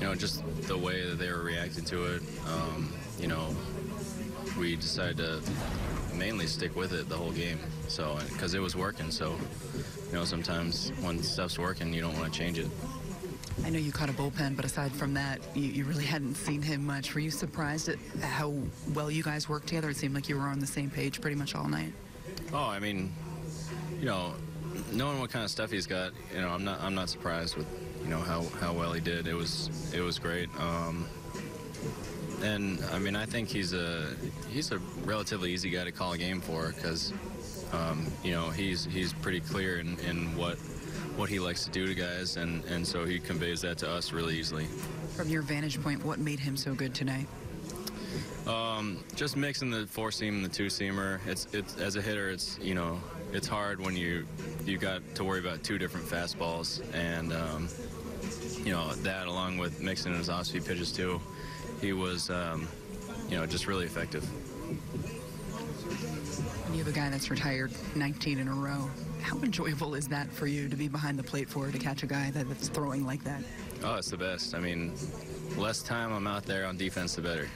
you know, just the way that they were reacting to it, you know, we decided to mainly stick with it the whole game. So, because it was working, so, you know, sometimes when stuff's working, you don't want to change it. I know you caught a bullpen, but aside from that, you really hadn't seen him much. Were you surprised at how well you guys worked together? It seemed like you were on the same page pretty much all night. Oh, I mean, you know, knowing what kind of stuff he's got, you know, I'm not surprised with, you know, how well he did. It was great. And I mean, I think he's a relatively easy guy to call a game for, because you know, he's pretty clear in what he likes to do to guys, and so he conveys that to us really easily. From your vantage point, what made him so good tonight? Just mixing the four seam and the two seamer. It's as a hitter, it's, you know, it's hard when you got to worry about two different fastballs, and you know, that along with mixing in his off-speed pitches too. He was, you know, just really effective. You have a guy that's retired 19 in a row. How enjoyable is that for you, to be behind the plate for, to catch a guy that's throwing like that? Oh, it's the best. I mean, less time I'm out there on defense, the better.